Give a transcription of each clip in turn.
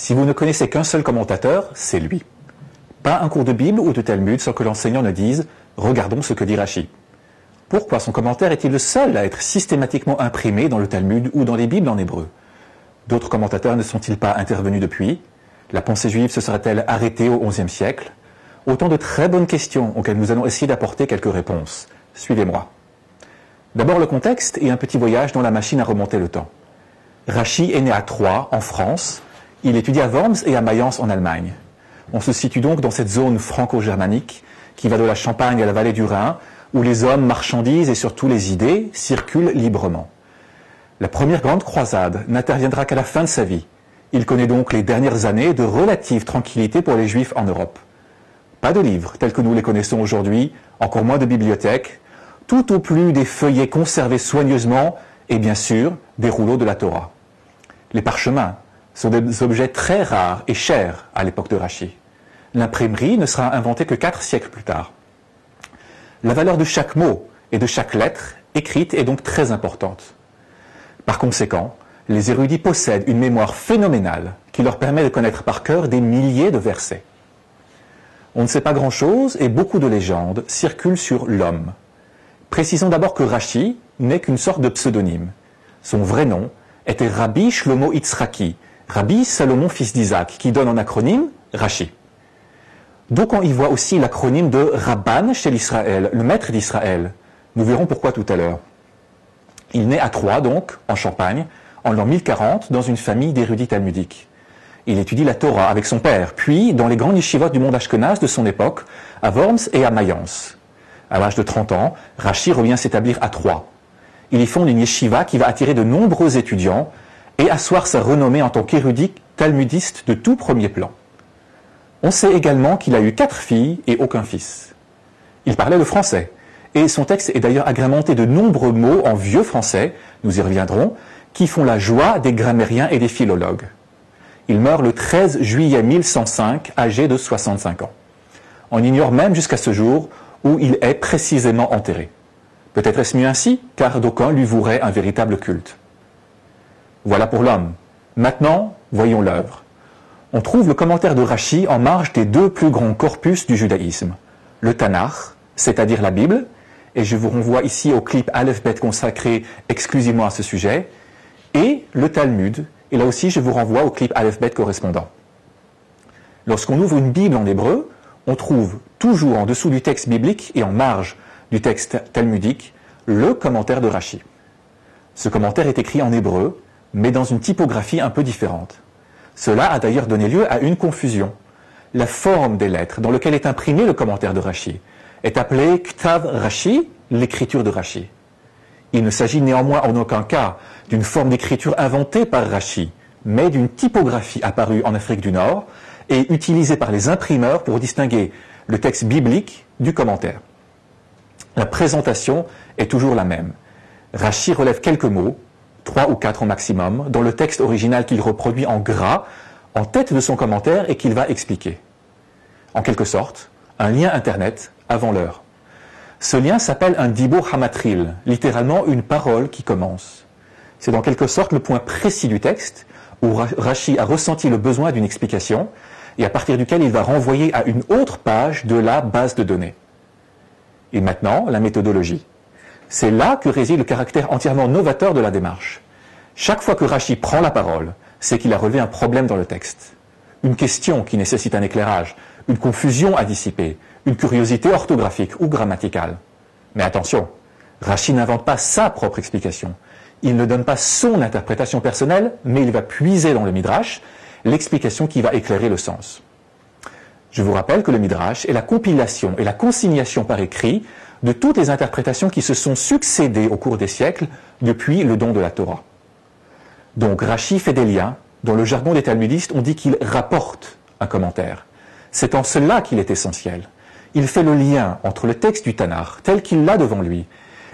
Si vous ne connaissez qu'un seul commentateur, c'est lui. Pas un cours de Bible ou de Talmud sans que l'enseignant ne dise « Regardons ce que dit Rachi ». Pourquoi son commentaire est-il le seul à être systématiquement imprimé dans le Talmud ou dans les Bibles en hébreu? D'autres commentateurs ne sont-ils pas intervenus depuis? La pensée juive se serait-elle arrêtée au XIe siècle? Autant de très bonnes questions auxquelles nous allons essayer d'apporter quelques réponses. Suivez-moi. D'abord le contexte et un petit voyage dans la machine à remonter le temps. Rachi est né à Troyes, en France. Il étudie à Worms et à Mayence, en Allemagne. On se situe donc dans cette zone franco-germanique qui va de la Champagne à la vallée du Rhin, où les hommes, marchandises et surtout les idées circulent librement. La première grande croisade n'interviendra qu'à la fin de sa vie. Il connaît donc les dernières années de relative tranquillité pour les Juifs en Europe. Pas de livres tels que nous les connaissons aujourd'hui, encore moins de bibliothèques, tout au plus des feuillets conservés soigneusement et bien sûr des rouleaux de la Torah. Les parchemins sont des objets très rares et chers à l'époque de Rachi. L'imprimerie ne sera inventée que 4 siècles plus tard. La valeur de chaque mot et de chaque lettre écrite est donc très importante. Par conséquent, les érudits possèdent une mémoire phénoménale qui leur permet de connaître par cœur des milliers de versets. On ne sait pas grand-chose et beaucoup de légendes circulent sur l'homme. Précisons d'abord que Rachi n'est qu'une sorte de pseudonyme. Son vrai nom était Rabbi Shlomo Itzraki, Rabbi Salomon fils d'Isaac, qui donne en acronyme Rachi. Donc on y voit aussi l'acronyme de Rabban Shel Israël, le maître d'Israël. Nous verrons pourquoi tout à l'heure. Il naît à Troyes, donc, en Champagne, en l'an 1040, dans une famille d'érudits talmudiques. Il étudie la Torah avec son père, puis dans les grands yeshivot du monde ashkenaz de son époque, à Worms et à Mayence. À l'âge de 30 ans, Rachi revient s'établir à Troyes. Il y fonde une yeshiva qui va attirer de nombreux étudiants et asseoir sa renommée en tant qu'érudit talmudiste de tout premier plan. On sait également qu'il a eu 4 filles et aucun fils. Il parlait le français, et son texte est d'ailleurs agrémenté de nombreux mots en vieux français, nous y reviendrons, qui font la joie des grammairiens et des philologues. Il meurt le 13 juillet 1105, âgé de 65 ans. On ignore même jusqu'à ce jour où il est précisément enterré. Peut-être est-ce mieux ainsi, car d'aucuns lui voueraient un véritable culte. Voilà pour l'homme. Maintenant, voyons l'œuvre. On trouve le commentaire de Rachi en marge des 2 plus grands corpus du judaïsme, le Tanakh, c'est-à-dire la Bible, et je vous renvoie ici au clip Aleph-Bet consacré exclusivement à ce sujet, et le Talmud, et là aussi je vous renvoie au clip Aleph-Bet correspondant. Lorsqu'on ouvre une Bible en hébreu, on trouve toujours en dessous du texte biblique et en marge du texte talmudique le commentaire de Rachi. Ce commentaire est écrit en hébreu, mais dans une typographie un peu différente. Cela a d'ailleurs donné lieu à une confusion. La forme des lettres dans laquelle est imprimé le commentaire de Rachi est appelée K'tav Rachi, l'écriture de Rachi. Il ne s'agit néanmoins en aucun cas d'une forme d'écriture inventée par Rachi, mais d'une typographie apparue en Afrique du Nord et utilisée par les imprimeurs pour distinguer le texte biblique du commentaire. La présentation est toujours la même. Rachi relève quelques mots, 3 ou 4 au maximum, dans le texte original qu'il reproduit en gras, en tête de son commentaire et qu'il va expliquer. En quelque sorte, un lien internet avant l'heure. Ce lien s'appelle un dibour hamatril, littéralement une parole qui commence. C'est en quelque sorte le point précis du texte où Rachi a ressenti le besoin d'une explication et à partir duquel il va renvoyer à une autre page de la base de données. Et maintenant, la méthodologie. C'est là que réside le caractère entièrement novateur de la démarche. Chaque fois que Rachi prend la parole, c'est qu'il a relevé un problème dans le texte. Une question qui nécessite un éclairage, une confusion à dissiper, une curiosité orthographique ou grammaticale. Mais attention, Rachi n'invente pas sa propre explication. Il ne donne pas son interprétation personnelle, mais il va puiser dans le Midrash l'explication qui va éclairer le sens. Je vous rappelle que le Midrash est la compilation et la consignation par écrit de toutes les interprétations qui se sont succédées au cours des siècles depuis le don de la Torah. Donc Rachi fait des liens dont le jargon des talmudistes on dit qu'il rapporte un commentaire. C'est en cela qu'il est essentiel. Il fait le lien entre le texte du Tanakh tel qu'il l'a devant lui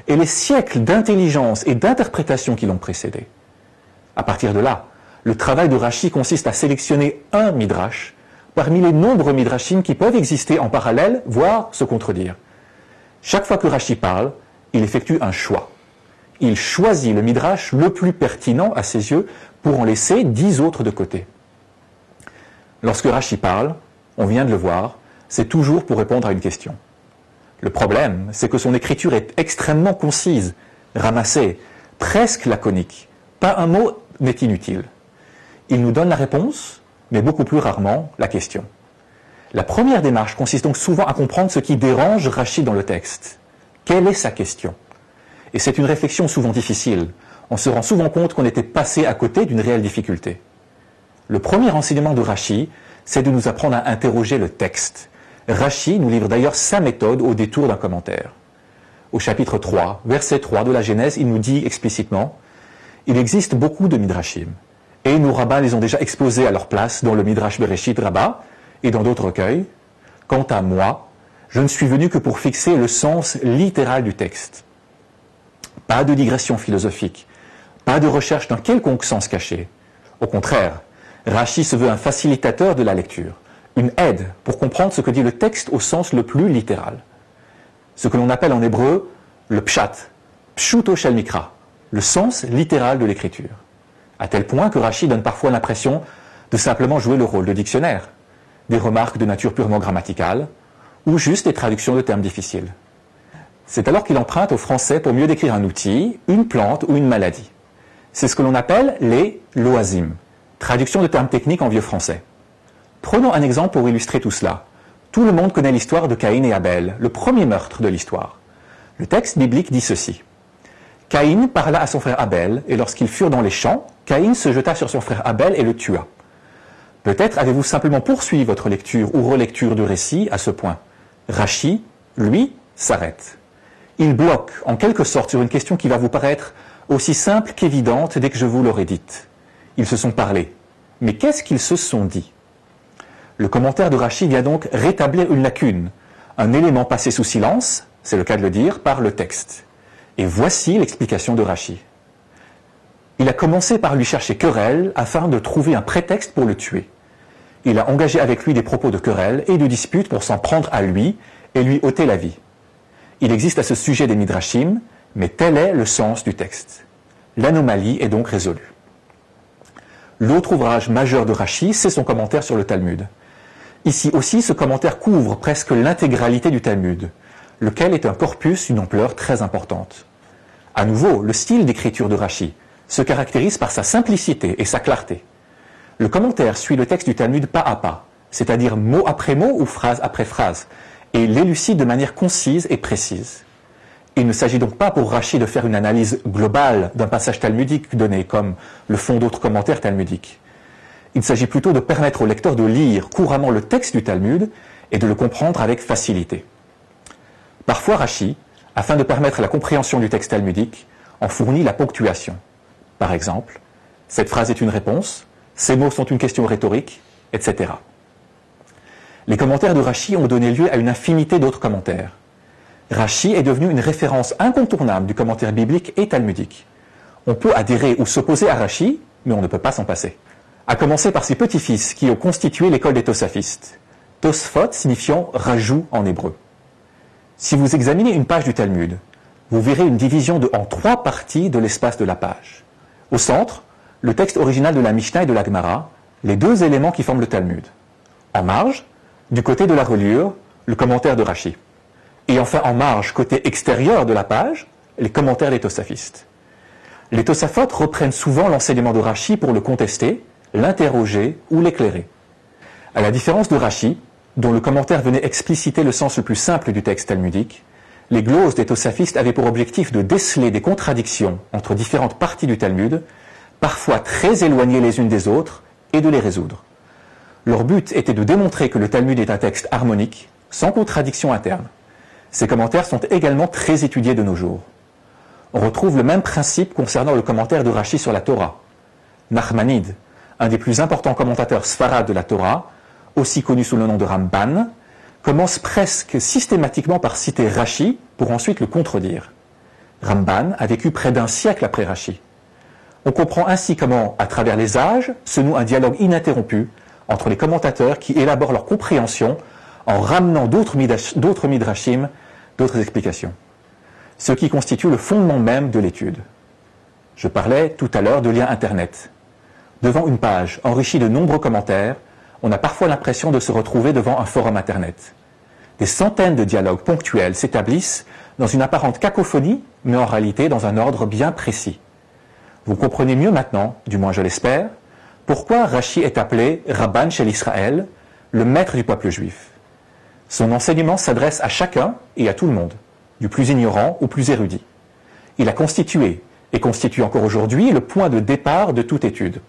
et les siècles d'intelligence et d'interprétation qui l'ont précédé. À partir de là, le travail de Rachi consiste à sélectionner un Midrash parmi les nombreux midrashim qui peuvent exister en parallèle, voire se contredire. Chaque fois que Rachi parle, il effectue un choix. Il choisit le midrash le plus pertinent à ses yeux pour en laisser 10 autres de côté. Lorsque Rachi parle, on vient de le voir, c'est toujours pour répondre à une question. Le problème, c'est que son écriture est extrêmement concise, ramassée, presque laconique. Pas un mot n'est inutile. Il nous donne la réponse, mais beaucoup plus rarement la question. La première démarche consiste donc souvent à comprendre ce qui dérange Rachi dans le texte. Quelle est sa question? Et c'est une réflexion souvent difficile. On se rend souvent compte qu'on était passé à côté d'une réelle difficulté. Le premier enseignement de Rachi, c'est de nous apprendre à interroger le texte. Rachi nous livre d'ailleurs sa méthode au détour d'un commentaire. Au chapitre 3, verset 3 de la Genèse, il nous dit explicitement « Il existe beaucoup de midrashim, et nos rabbins les ont déjà exposés à leur place dans le Midrash Bereshit Rabbah, et dans d'autres recueils. Quant à moi, je ne suis venu que pour fixer le sens littéral du texte. Pas de digression philosophique, pas de recherche d'un quelconque sens caché. Au contraire, Rachi se veut un facilitateur de la lecture, une aide pour comprendre ce que dit le texte au sens le plus littéral. Ce que l'on appelle en hébreu le pshat, pshuto shalmikra, le sens littéral de l'écriture. À tel point que Rachi donne parfois l'impression de simplement jouer le rôle de dictionnaire. Des remarques de nature purement grammaticale, ou juste des traductions de termes difficiles. C'est alors qu'il emprunte au français pour mieux décrire un outil, une plante ou une maladie. C'est ce que l'on appelle les loazim, traduction de termes techniques en vieux français. Prenons un exemple pour illustrer tout cela. Tout le monde connaît l'histoire de Caïn et Abel, le premier meurtre de l'histoire. Le texte biblique dit ceci. Caïn parla à son frère Abel, et lorsqu'ils furent dans les champs, Caïn se jeta sur son frère Abel et le tua. Peut-être avez-vous simplement poursuivi votre lecture ou relecture du récit à ce point. Rachi, lui, s'arrête. Il bloque, en quelque sorte, sur une question qui va vous paraître aussi simple qu'évidente dès que je vous l'aurai dite. Ils se sont parlé. Mais qu'est-ce qu'ils se sont dit? Le commentaire de Rachi vient donc rétablir une lacune, un élément passé sous silence, c'est le cas de le dire, par le texte. Et voici l'explication de Rachi. Il a commencé par lui chercher querelle afin de trouver un prétexte pour le tuer. Il a engagé avec lui des propos de querelle et de dispute pour s'en prendre à lui et lui ôter la vie. Il existe à ce sujet des midrashim, mais tel est le sens du texte. L'anomalie est donc résolue. L'autre ouvrage majeur de Rachi, c'est son commentaire sur le Talmud. Ici aussi, ce commentaire couvre presque l'intégralité du Talmud, lequel est un corpus d'une ampleur très importante. À nouveau, le style d'écriture de Rachi se caractérise par sa simplicité et sa clarté. Le commentaire suit le texte du Talmud pas à pas, c'est-à-dire mot après mot ou phrase après phrase, et l'élucide de manière concise et précise. Il ne s'agit donc pas pour Rachi de faire une analyse globale d'un passage talmudique donné, comme le font d'autres commentaires talmudiques. Il s'agit plutôt de permettre au lecteur de lire couramment le texte du Talmud et de le comprendre avec facilité. Parfois Rachi, afin de permettre la compréhension du texte talmudique, en fournit la ponctuation. Par exemple, cette phrase est une réponse, ces mots sont une question rhétorique, etc. Les commentaires de Rachi ont donné lieu à une infinité d'autres commentaires. Rachi est devenu une référence incontournable du commentaire biblique et talmudique. On peut adhérer ou s'opposer à Rachi, mais on ne peut pas s'en passer. À commencer par ses petits-fils qui ont constitué l'école des Tosafistes. Tosfot signifiant « rajout » en hébreu. Si vous examinez une page du Talmud, vous verrez une division en trois parties de l'espace de la page. Au centre, le texte original de la Mishnah et de la Gemara, les deux éléments qui forment le Talmud. En marge, du côté de la reliure, le commentaire de Rachi. Et enfin en marge, côté extérieur de la page, les commentaires des Tosafistes. Les Tosafot reprennent souvent l'enseignement de Rachi pour le contester, l'interroger ou l'éclairer. À la différence de Rachi, dont le commentaire venait expliciter le sens le plus simple du texte talmudique, les gloses des Tosafistes avaient pour objectif de déceler des contradictions entre différentes parties du Talmud, parfois très éloignées les unes des autres, et de les résoudre. Leur but était de démontrer que le Talmud est un texte harmonique, sans contradiction interne. Ces commentaires sont également très étudiés de nos jours. On retrouve le même principe concernant le commentaire de Rachi sur la Torah. Nachmanide, un des plus importants commentateurs sfarades de la Torah, aussi connu sous le nom de Ramban, commence presque systématiquement par citer Rachi pour ensuite le contredire. Ramban a vécu près d'un siècle après Rachi. On comprend ainsi comment, à travers les âges, se noue un dialogue ininterrompu entre les commentateurs qui élaborent leur compréhension en ramenant d'autres midrashim, d'autres explications. Ce qui constitue le fondement même de l'étude. Je parlais tout à l'heure de liens Internet. Devant une page enrichie de nombreux commentaires, on a parfois l'impression de se retrouver devant un forum Internet. Des centaines de dialogues ponctuels s'établissent dans une apparente cacophonie, mais en réalité dans un ordre bien précis. Vous comprenez mieux maintenant, du moins je l'espère, pourquoi Rachi est appelé Rabban Shel Israël, le maître du peuple juif. Son enseignement s'adresse à chacun et à tout le monde, du plus ignorant au plus érudit. Il a constitué, et constitue encore aujourd'hui, le point de départ de toute étude.